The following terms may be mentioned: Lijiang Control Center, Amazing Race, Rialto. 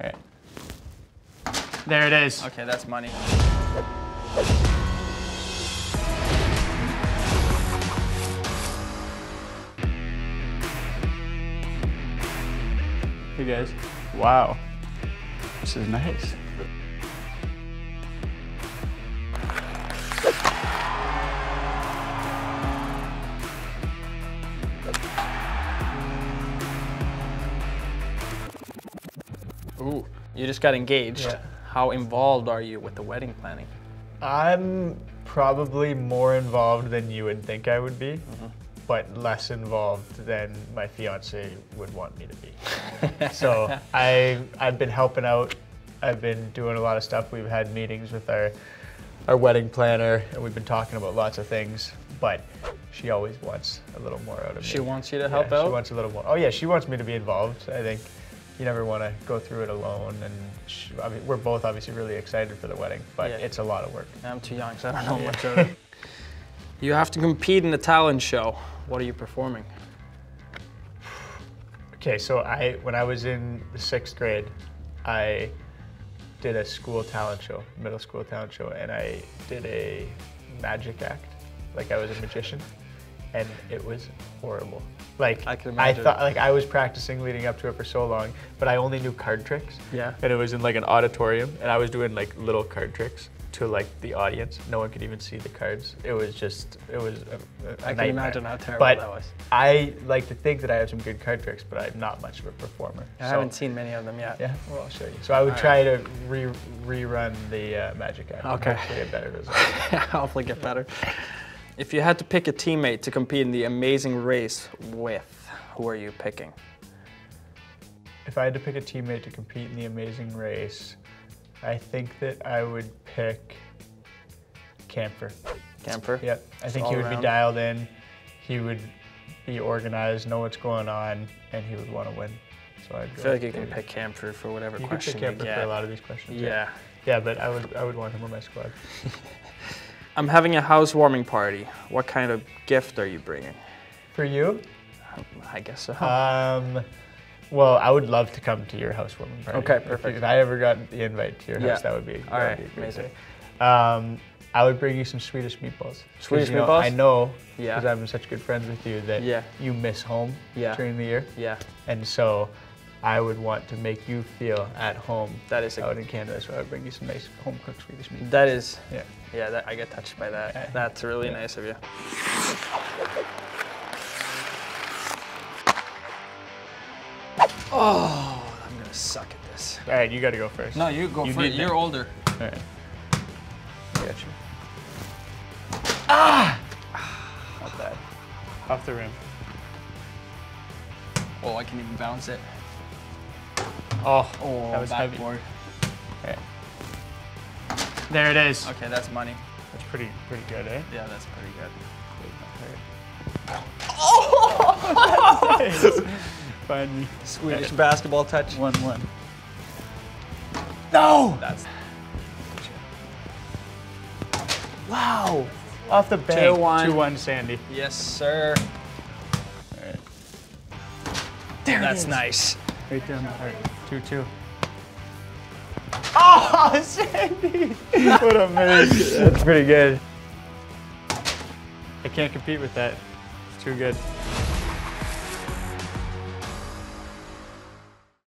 All right. There it is. Okay, that's money. Hey guys. Wow. This is nice. Ooh, you just got engaged. Yeah. How involved are you with the wedding planning? I'm probably more involved than you would think I would be, but less involved than my fiance would want me to be. So I've been helping out. I've been doing a lot of stuff. We've had meetings with our wedding planner, and we've been talking about lots of things, but she always wants a little more out of me. She wants you to help out? She wants a little more. Oh yeah, she wants me to be involved, I think. You never want to go through it alone, and I mean, we're both obviously really excited for the wedding, but it's a lot of work. I'm too young, so I don't know much of it. You have to compete in a talent show. What are you performing? Okay, so when I was in the 6th grade, I did a school talent show, middle school talent show, and I did a magic act, like I was a magician, and it was horrible. Like I can imagine. I thought like I was practicing leading up to it for so long, but I only knew card tricks. Yeah. And it was in like an auditorium, and I was doing like little card tricks to like the audience. No one could even see the cards. It was just I can imagine how terrible that was. I like to think that I have some good card tricks, but I'm not much of a performer. I haven't seen many of them yet. Yeah. Well, I'll show you. So I would try to rerun the magic act. Okay. And hopefully get better results. Hopefully get better. If you had to pick a teammate to compete in the Amazing Race with, who are you picking? If I had to pick a teammate to compete in the Amazing Race, I think that I would pick Camper. Camper? Yep. I think he would be dialed in, he would be organized, know what's going on, and he would want to win. So I feel like you can pick Camper for whatever question you get. You can pick Camper for a lot of these questions. Yeah. Yeah, but I would want him on my squad. I'm having a housewarming party. What kind of gift are you bringing? For you? I guess so. Well, I would love to come to your housewarming party. Okay, perfect. If I ever got the invite to your house, that would be great. All right, amazing. I would bring you some Swedish meatballs. Swedish meatballs? Know, I know, because I'm such good friends with you, that you miss home during the year. Yeah. And so I would want to make you feel at home out in Canada, so I would bring you some nice home-cooked Swedish meatballs. That is, I get touched by that. Okay. That's really nice of you. Oh, I'm gonna suck at this. All right, you gotta go first. No, you go first. You're older. All right, I got you. Ah! Not bad. Off the rim. Oh, I can even bounce it. Oh, that was backboard. Heavy. Okay. There it is. Okay, that's money. That's pretty good, eh? Yeah, that's pretty good. Oh! That's nice. Finally. Swedish basketball touch. 1-1. No! That's... Wow! Off the bank. 2-1. 2-1, Sandy. Yes, sir. All right. There it is. That's nice. Right down the heart. 2-2. Oh, Sandy! What a mess. That's pretty good. I can't compete with that. It's too good.